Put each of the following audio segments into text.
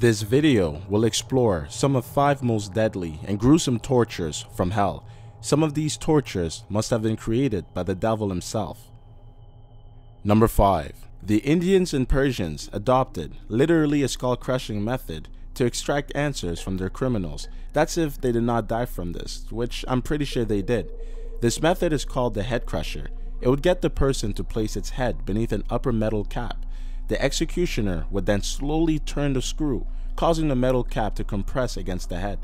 This video will explore some of 5 most deadly and gruesome tortures from hell. Some of these tortures must have been created by the devil himself. Number 5. The Indians and Persians adopted literally a skull-crushing method to extract answers from their criminals. That's if they did not die from this, which I'm pretty sure they did. This method is called the head crusher. It would get the person to place its head beneath an upper metal cap. The executioner would then slowly turn the screw, causing the metal cap to compress against the head.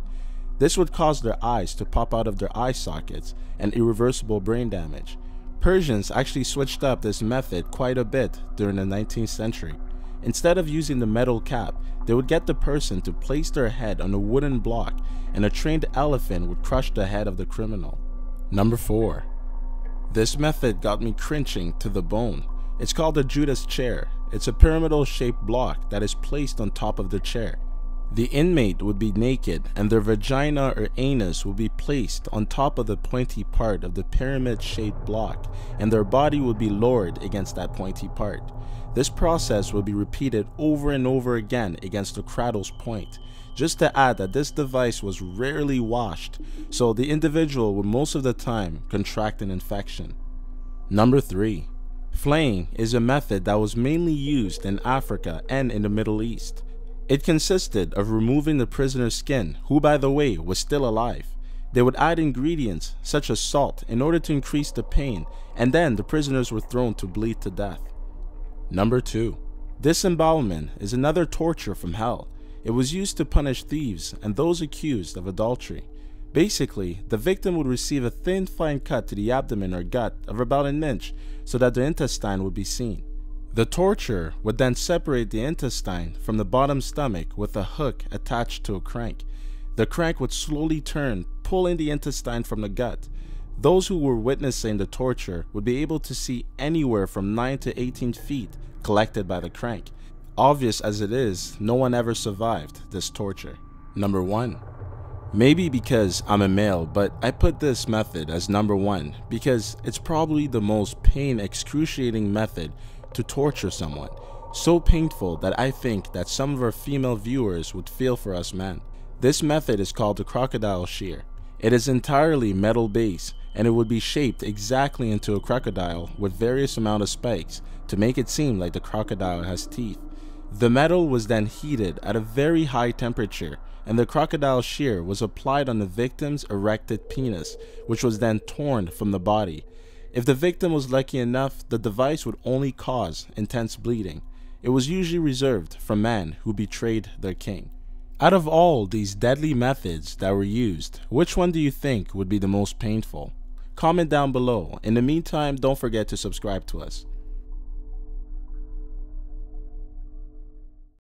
This would cause their eyes to pop out of their eye sockets and irreversible brain damage. Persians actually switched up this method quite a bit during the 19th century. Instead of using the metal cap, they would get the person to place their head on a wooden block, and a trained elephant would crush the head of the criminal. Number 4. This method got me cringing to the bone. It's called the Judas chair. It's a pyramidal shaped block that is placed on top of the chair. The inmate would be naked and their vagina or anus would be placed on top of the pointy part of the pyramid shaped block, and their body would be lowered against that pointy part. This process would be repeated over and over again against the cradle's point. Just to add that this device was rarely washed, so the individual would most of the time contract an infection. Number 3. Flaying is a method that was mainly used in Africa and in the Middle East. It consisted of removing the prisoner's skin, who by the way was still alive. They would add ingredients such as salt in order to increase the pain, and then the prisoners were thrown to bleed to death. Number 2. Disembowelment is another torture from hell. It was used to punish thieves and those accused of adultery. Basically, the victim would receive a thin fine cut to the abdomen or gut of about an inch so that the intestine would be seen. The torturer would then separate the intestine from the bottom stomach with a hook attached to a crank. The crank would slowly turn, pulling the intestine from the gut. Those who were witnessing the torture would be able to see anywhere from 9 to 18 feet collected by the crank. Obvious as it is, no one ever survived this torture. Number 1. Maybe because I'm a male, but I put this method as number 1 because it's probably the most excruciating method to torture someone, so painful that I think that some of our female viewers would feel for us men. This method is called the crocodile shear. It is entirely metal based, and it would be shaped exactly into a crocodile with various amount of spikes to make it seem like the crocodile has teeth. The metal was then heated at a very high temperature, and the crocodile shear was applied on the victim's erected penis, which was then torn from the body. If the victim was lucky enough, the device would only cause intense bleeding. It was usually reserved for men who betrayed their king. Out of all these deadly methods that were used, which one do you think would be the most painful? Comment down below. In the meantime, don't forget to subscribe to us.